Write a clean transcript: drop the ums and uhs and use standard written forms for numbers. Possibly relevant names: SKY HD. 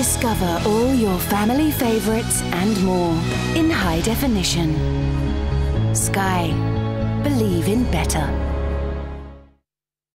Discover all your family favorites and more in high definition. Sky. Believe in better.